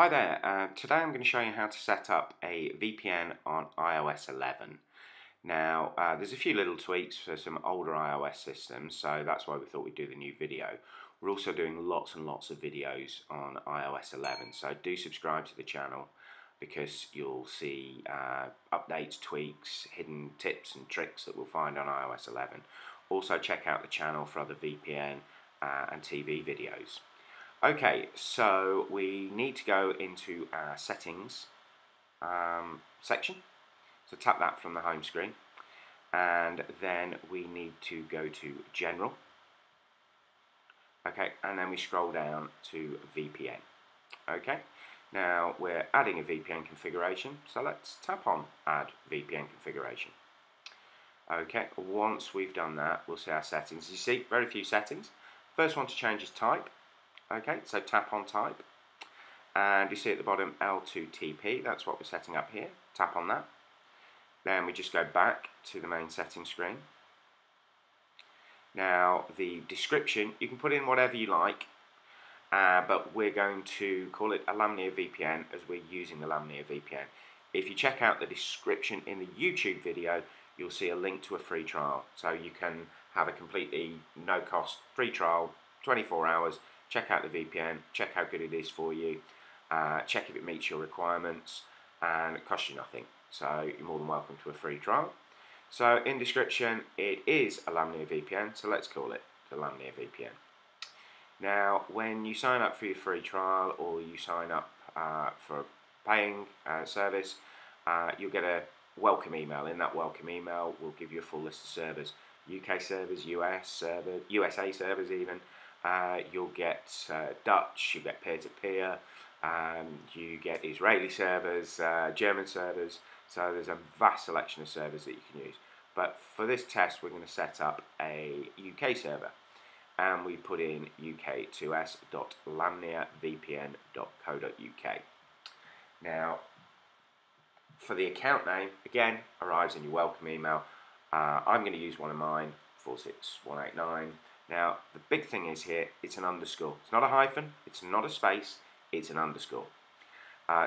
Hi there, today I'm going to show you how to set up a VPN on iOS 11. Now there's a few little tweaks for some older iOS systems, so that's why we thought we'd do the new video. We're also doing lots and lots of videos on iOS 11, so do subscribe to the channel because you'll see updates, tweaks, hidden tips and tricks that we'll find on iOS 11. Also check out the channel for other VPN and TV videos. Okay, so we need to go into our settings section. So tap that from the home screen, and then we need to go to General. Okay, and then we scroll down to VPN. Okay, now we're adding a VPN configuration, so let's tap on Add VPN Configuration. Okay, once we've done that, we'll see our settings. You see, very few settings. First one to change is type. Okay, so tap on type, and you see at the bottom L2TP, that's what we're setting up here. Tap on that. Then we just go back to the main settings screen. Now the description, you can put in whatever you like, but we're going to call it a Lamnia VPN as we're using the Lamnia VPN. If you check out the description in the YouTube video, you'll see a link to a free trial. So you can have a completely no cost free trial, 24 hours, check out the VPN, check how good it is for you, check if it meets your requirements, and it costs you nothing. So you're more than welcome to a free trial. So in description, it is a Lamnia VPN, so let's call it the Lamnia VPN. Now, when you sign up for your free trial or you sign up for a paying service, you'll get a welcome email. In that welcome email, we'll give you a full list of servers, UK servers, US servers, USA servers even. You'll get Dutch, you get peer-to-peer, you get Israeli servers, German servers, so there's a vast selection of servers that you can use. But for this test, we're going to set up a UK server, and we put in uk2s.lamniavpn.co.uk. Now, for the account name, again, arrives in your welcome email. I'm going to use one of mine, 46189. Now, the big thing is here, it's an underscore. It's not a hyphen, it's not a space, it's an underscore.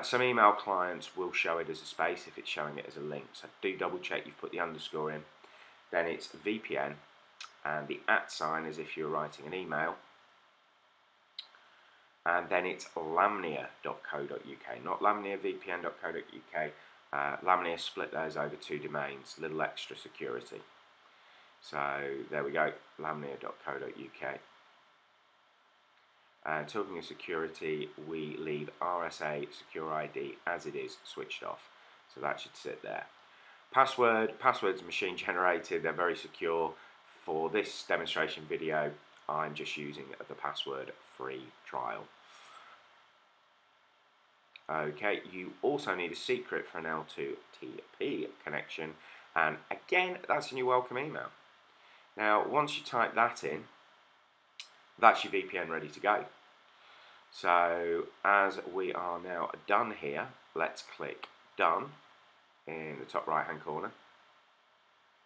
Some email clients will show it as a space if it's showing it as a link. So do double check you've put the underscore in. Then it's VPN, and the @ sign is if you're writing an email. And then it's lamnia.co.uk, not lamniavpn.co.uk. Lamnia split those over two domains, little extra security. So there we go, lamnia.co.uk. Talking of security, we leave RSA secure ID as it is switched off. So that should sit there. Password's machine generated, they're very secure. For this demonstration video, I'm just using the password free trial. Okay, you also need a secret for an L2TP connection. And again, that's in your welcome email. Now, once you type that in, that's your VPN ready to go. So, as we are now done here, let's click Done in the top right-hand corner.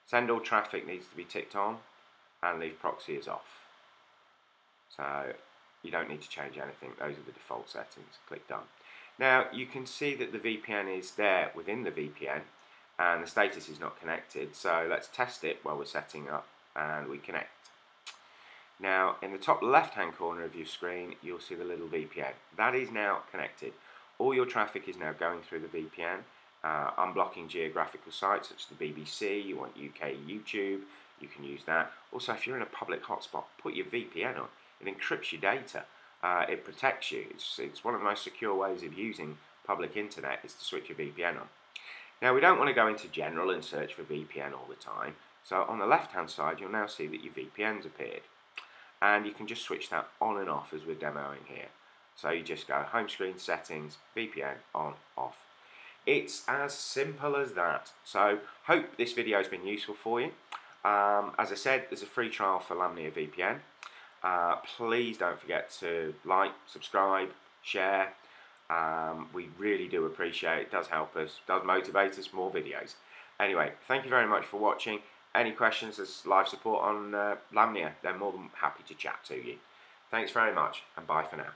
Send all traffic needs to be ticked on, and leave proxy is off. So, you don't need to change anything. Those are the default settings. Click Done. Now, you can see that the VPN is there within the VPN, and the status is not connected. So let's test it while we're setting up, and we connect. Now in the top left hand corner of your screen, you'll see the little VPN. That is now connected. All your traffic is now going through the VPN, unblocking geographical sites such as the BBC, you want UK YouTube, you can use that. Also, if you're in a public hotspot, put your VPN on. It encrypts your data, it protects you. It's one of the most secure ways of using public internet is to switch your VPN on. Now we don't want to go into general and search for VPN all the time, so on the left hand side you'll now see that your VPN's appeared, and you can just switch that on and off as we're demoing here. So you just go home screen, settings, VPN on, off. It's as simple as that. So hope this video has been useful for you. As I said, there's a free trial for Lamnia VPN. Please don't forget to like, subscribe, share. We really do appreciate it. Does help us, does motivate us, more videos. Anyway, thank you very much for watching. Any questions as live support on Lamnia, they're more than happy to chat to you. Thanks very much, and bye for now.